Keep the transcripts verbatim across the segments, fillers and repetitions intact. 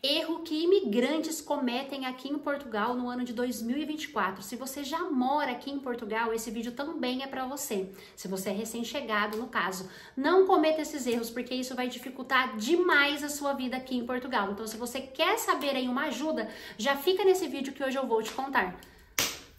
Erro que imigrantes cometem aqui em Portugal no ano de dois mil e vinte e quatro. Se você já mora aqui em Portugal, esse vídeo também é para você. Se você é recém-chegado, no caso, não cometa esses erros, porque isso vai dificultar demais a sua vida aqui em Portugal. Então, se você quer saber aí uma ajuda, já fica nesse vídeo que hoje eu vou te contar.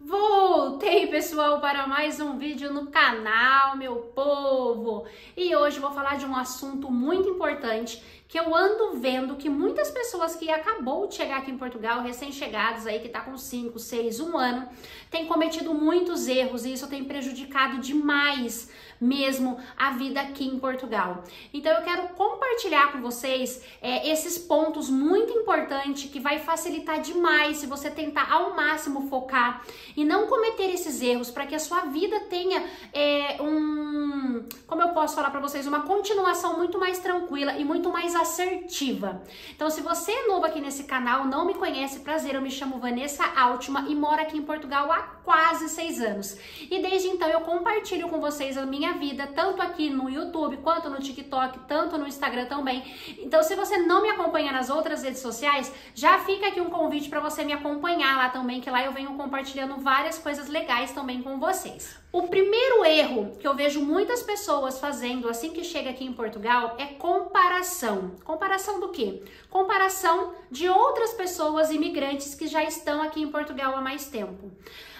Voltei, pessoal, para mais um vídeo no canal, meu povo! E hoje vou falar de um assunto muito importante que eu ando vendo que muitas pessoas que acabou de chegar aqui em Portugal, recém-chegados aí, que tá com cinco, seis, um ano, tem cometido muitos erros e isso tem prejudicado demais mesmo a vida aqui em Portugal. Então eu quero compartilhar com vocês é, esses pontos muito importantes que vai facilitar demais se você tentar ao máximo focar e não cometer esses erros, para que a sua vida tenha é, um, como eu posso falar para vocês, uma continuação muito mais tranquila e muito mais assertiva. Então, se você é novo aqui nesse canal, não me conhece, prazer, eu me chamo Vanessa Altima e moro aqui em Portugal há quase seis anos. E desde então eu compartilho com vocês a minha vida, tanto aqui no YouTube, quanto no TikTok, tanto no Instagram também. Então, se você não me acompanha nas outras redes sociais, já fica aqui um convite para você me acompanhar lá também, que lá eu venho compartilhando várias coisas legais também com vocês. O primeiro erro que eu vejo muitas pessoas fazendo assim que chega aqui em Portugal é comparação. Comparação do quê? Comparação de outras pessoas imigrantes que já estão aqui em Portugal há mais tempo.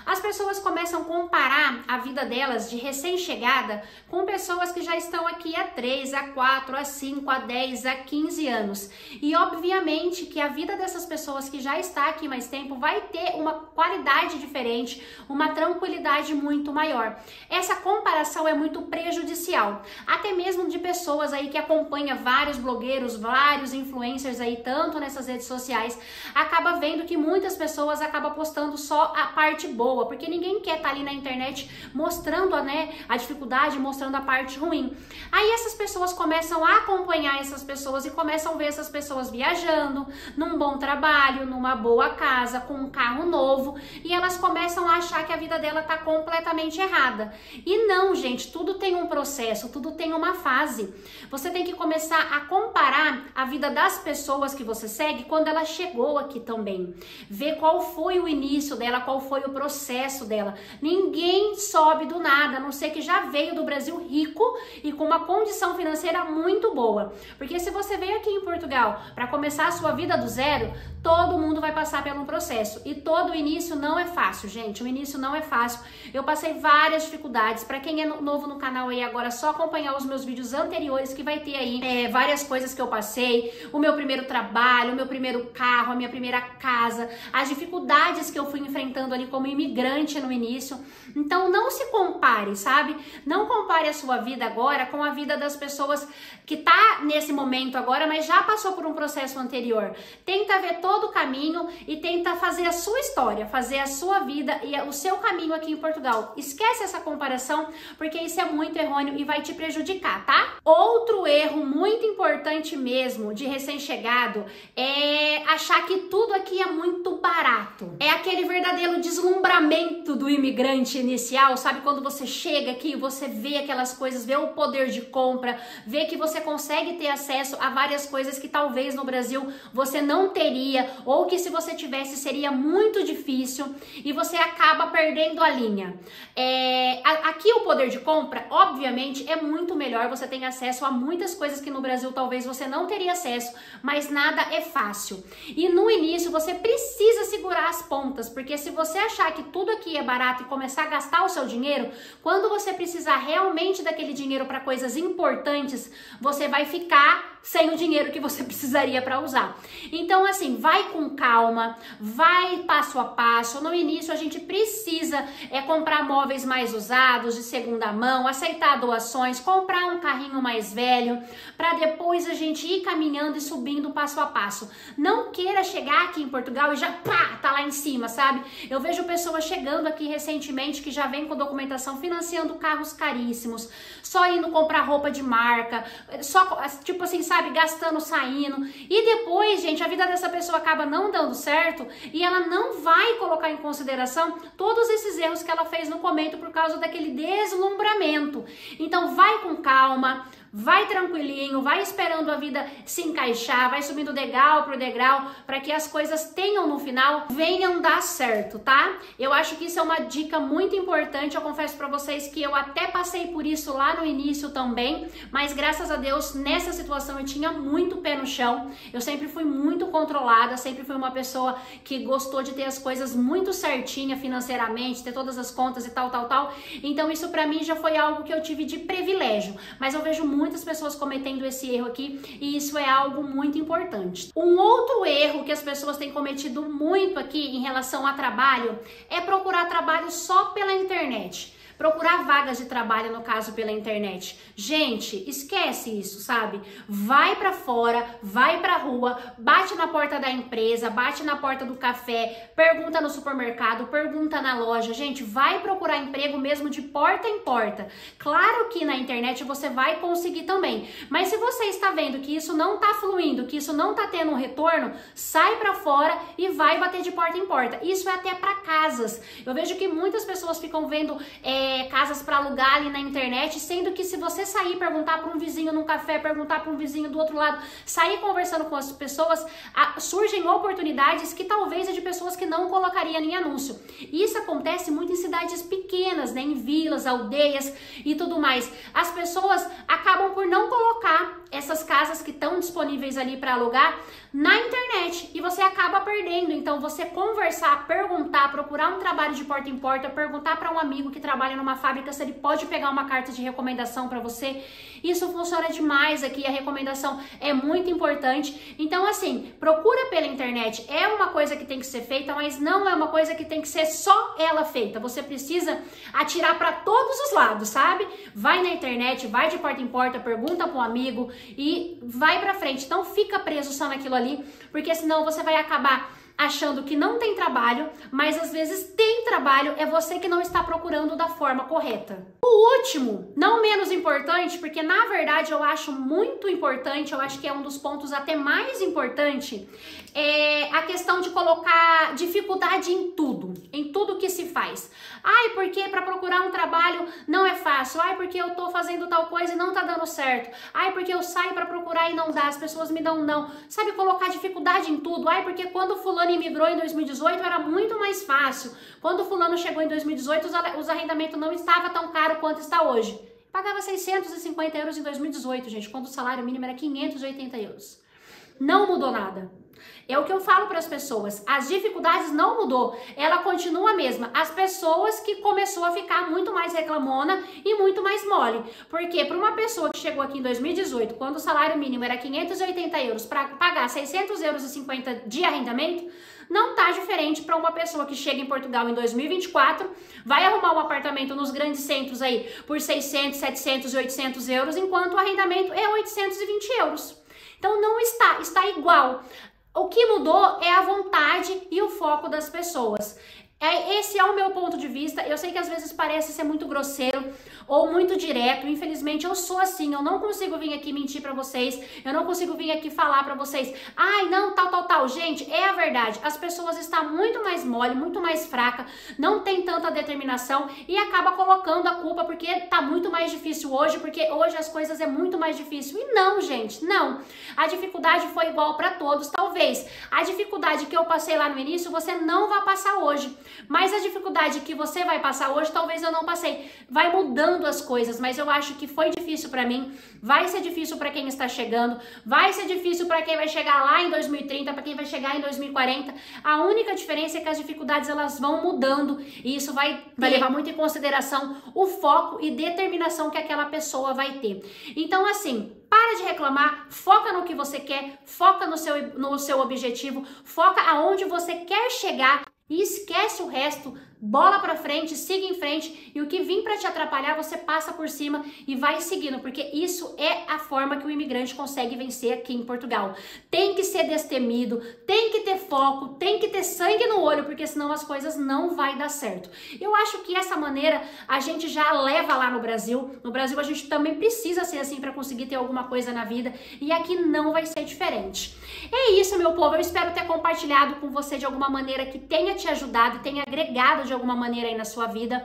As pessoas começam a comparar a vida delas de recém-chegada com pessoas que já estão aqui há três, há quatro, há cinco, há dez, há quinze anos. E obviamente que a vida dessas pessoas que já está aqui mais tempo vai ter uma qualidade diferente, uma tranquilidade muito maior. Essa comparação é muito prejudicial, até mesmo de pessoas aí que acompanha vários blogueiros, vários influencers aí, tanto nessas redes sociais, acaba vendo que muitas pessoas acabam postando só a parte boa, porque ninguém quer estar ali na internet mostrando, né, a dificuldade, mostrando a parte ruim. Aí essas pessoas começam a acompanhar essas pessoas e começam a ver essas pessoas viajando, num bom trabalho, numa boa casa, com um carro novo, e elas começam a achar que a vida dela tá completamente errada. E não, gente, tudo tem um processo, tudo tem uma fase. Você tem que começar a comparar a vida das pessoas que você segue quando ela chegou aqui também. Ver qual foi o início dela, qual foi o processo dela. Ninguém sobe do nada, a não ser que já veio do Brasil rico e com uma condição financeira muito boa. Porque se você veio aqui em Portugal para começar a sua vida do zero, todo mundo vai passar pelo processo. E todo início não é fácil, gente. O início não é fácil. Eu passei várias várias dificuldades. Para quem é novo no canal aí, agora é só acompanhar os meus vídeos anteriores que vai ter aí é, várias coisas que eu passei, o meu primeiro trabalho, o meu primeiro carro, a minha primeira casa, as dificuldades que eu fui enfrentando ali como imigrante no início. Então não se compare, sabe? Não compare a sua vida agora com a vida das pessoas que tá nesse momento agora, mas já passou por um processo anterior. Tenta ver todo o caminho e tenta fazer a sua história, fazer a sua vida e o seu caminho aqui em Portugal. Esquece essa comparação, porque isso é muito errôneo e vai te prejudicar, tá? Outro erro muito importante mesmo de recém-chegado é achar que tudo aqui é muito barato. É aquele verdadeiro deslumbramento do imigrante inicial, sabe? Quando você chega aqui, você vê aquelas coisas, vê o poder de compra, vê que você consegue ter acesso a várias coisas que talvez no Brasil você não teria, ou que se você tivesse seria muito difícil, e você acaba perdendo a linha. É... Aqui o poder de compra, obviamente, é muito melhor, você tem acesso a muitas coisas que no Brasil talvez você não teria acesso, mas nada é fácil. E no início você precisa segurar as pontas, porque se você achar que tudo aqui é barato e começar a gastar o seu dinheiro, quando você precisar realmente daquele dinheiro para coisas importantes, você vai ficar sem o dinheiro que você precisaria para usar. Então, assim, vai com calma, vai passo a passo. No início a gente precisa é, comprar móveis mais mais usados, de segunda mão, aceitar doações, comprar um carrinho mais velho, para depois a gente ir caminhando e subindo passo a passo. Não queira chegar aqui em Portugal e já pá, tá lá em cima, sabe? Eu vejo pessoas chegando aqui recentemente que já vem com documentação financiando carros caríssimos, só indo comprar roupa de marca, só tipo assim, sabe, gastando, saindo. E depois, gente, a vida dessa pessoa acaba não dando certo e ela não vai colocar em consideração todos esses erros que ela fez no começo por causa daquele deslumbramento. Então vai com calma, vai tranquilinho, vai esperando a vida se encaixar, vai subindo degrau por degrau, para que as coisas tenham no final, venham dar certo, tá? Eu acho que isso é uma dica muito importante, eu confesso pra vocês que eu até passei por isso lá no início também, mas graças a Deus, nessa situação eu tinha muito pé no chão, eu sempre fui muito controlada, sempre fui uma pessoa que gostou de ter as coisas muito certinha financeiramente, ter todas as contas e tal, tal, tal, então isso pra mim já foi algo que eu tive de privilégio, mas eu vejo muitas pessoas cometendo esse erro aqui e isso é algo muito importante. Um outro erro que as pessoas têm cometido muito aqui em relação a trabalho é procurar trabalho só pela internet. Procurar vagas de trabalho, no caso, pela internet. Gente, esquece isso, sabe? Vai pra fora, vai pra rua, bate na porta da empresa, bate na porta do café, pergunta no supermercado, pergunta na loja. Gente, vai procurar emprego mesmo de porta em porta. Claro que na internet você vai conseguir também, mas se você está vendo que isso não tá fluindo, que isso não tá tendo um retorno, sai pra fora e vai bater de porta em porta. Isso é até pra casas. Eu vejo que muitas pessoas ficam vendo... É, É, casas para alugar ali na internet, sendo que se você sair perguntar para um vizinho num café, perguntar para um vizinho do outro lado, sair conversando com as pessoas, a, surgem oportunidades que talvez é de pessoas que não colocaria em anúncio. Isso acontece muito em cidades pequenas, né, em vilas, aldeias e tudo mais. As pessoas acabam por não colocar essas casas que estão disponíveis ali para alugar na internet e você acaba perdendo. Então você conversar, perguntar, procurar um trabalho de porta em porta, perguntar para um amigo que trabalha numa fábrica, se ele pode pegar uma carta de recomendação para você, isso funciona demais aqui, a recomendação é muito importante, então assim, procura pela internet, é uma coisa que tem que ser feita, mas não é uma coisa que tem que ser só ela feita, você precisa atirar para todos os lados, sabe? Vai na internet, vai de porta em porta, pergunta para um amigo e vai para frente, não fica preso só naquilo ali, porque senão você vai acabar achando que não tem trabalho, mas às vezes tem trabalho, é você que não está procurando da forma correta. O último, não menos importante, porque na verdade eu acho muito importante, eu acho que é um dos pontos até mais importante, é a questão de colocar dificuldade em tudo, em tudo que se faz. Ai, porque para procurar um trabalho não é fácil, ai, porque eu tô fazendo tal coisa e não tá dando certo, ai, porque eu saio para procurar e não dá, as pessoas me dão não, sabe, colocar dificuldade em tudo, ai, porque quando fulano imigrou em dois mil e dezoito, era muito mais fácil. Quando fulano chegou em dois mil e dezoito, os arrendamentos não estavam tão caros quanto está hoje. Pagava seiscentos e cinquenta euros em dois mil e dezoito, gente, quando o salário mínimo era quinhentos e oitenta euros. Não mudou nada. É o que eu falo para as pessoas, as dificuldades não mudou, ela continua a mesma. As pessoas que começou a ficar muito mais reclamona e muito mais mole, porque para uma pessoa que chegou aqui em dois mil e dezoito, quando o salário mínimo era quinhentos e oitenta euros, para pagar seiscentos euros e cinquenta de arrendamento, não tá diferente para uma pessoa que chega em Portugal em dois mil e vinte e quatro, vai arrumar um apartamento nos grandes centros aí por seiscentos, setecentos e oitocentos euros, enquanto o arrendamento é oitocentos e vinte euros. Então não está, está igual. O que mudou é a vontade e o foco das pessoas. Esse é o meu ponto de vista, eu sei que às vezes parece ser muito grosseiro ou muito direto, infelizmente eu sou assim, eu não consigo vir aqui mentir pra vocês, eu não consigo vir aqui falar pra vocês, ai não, tal, tal, tal, gente, é a verdade, as pessoas estão muito mais mole, muito mais fraca, não tem tanta determinação e acaba colocando a culpa porque tá muito mais difícil hoje, porque hoje as coisas é muito mais difícil, e não, gente, não, a dificuldade foi igual pra todos, talvez a dificuldade que eu passei lá no início você não vai passar hoje, mas a dificuldade que você vai passar hoje, talvez eu não passei. Vai mudando as coisas, mas eu acho que foi difícil pra mim, vai ser difícil pra quem está chegando, vai ser difícil pra quem vai chegar lá em dois mil e trinta, pra quem vai chegar em dois mil e quarenta. A única diferença é que as dificuldades elas vão mudando e isso vai, vai levar muito em consideração o foco e determinação que aquela pessoa vai ter. Então, assim... Para de reclamar, foca no que você quer, foca no seu, no seu objetivo, foca aonde você quer chegar e esquece o resto, bola pra frente, siga em frente e o que vim pra te atrapalhar você passa por cima e vai seguindo, porque isso é a forma que o imigrante consegue vencer aqui em Portugal. Tem que ser destemido, tem que ter foco, tem que ter sangue no olho, porque senão as coisas não vai dar certo. Eu acho que essa maneira a gente já leva lá no Brasil, no Brasil a gente também precisa ser assim pra conseguir ter alguma coisa na vida e aqui não vai ser diferente. É isso, meu povo, eu espero ter compartilhado com você de alguma maneira que tenha te ajudado, tenha agregado de alguma maneira aí na sua vida.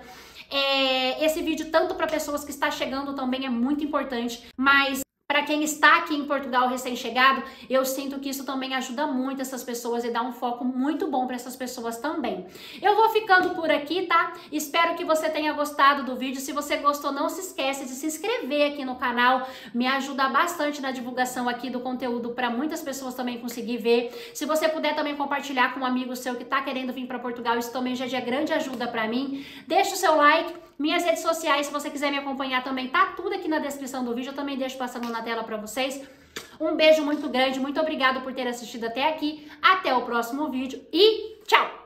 É, esse vídeo, tanto para pessoas que está chegando também, é muito importante, mas para quem está aqui em Portugal recém-chegado, eu sinto que isso também ajuda muito essas pessoas e dá um foco muito bom para essas pessoas também. Eu vou ficando por aqui, tá? Espero que você tenha gostado do vídeo. Se você gostou, não se esquece de se inscrever aqui no canal. Me ajuda bastante na divulgação aqui do conteúdo para muitas pessoas também conseguir ver. Se você puder também compartilhar com um amigo seu que está querendo vir para Portugal, isso também já é grande ajuda para mim. Deixa o seu like. Minhas redes sociais, se você quiser me acompanhar também, tá tudo aqui na descrição do vídeo. Eu também deixo passando na tela pra vocês. Um beijo muito grande, muito obrigado por ter assistido até aqui. Até o próximo vídeo e tchau!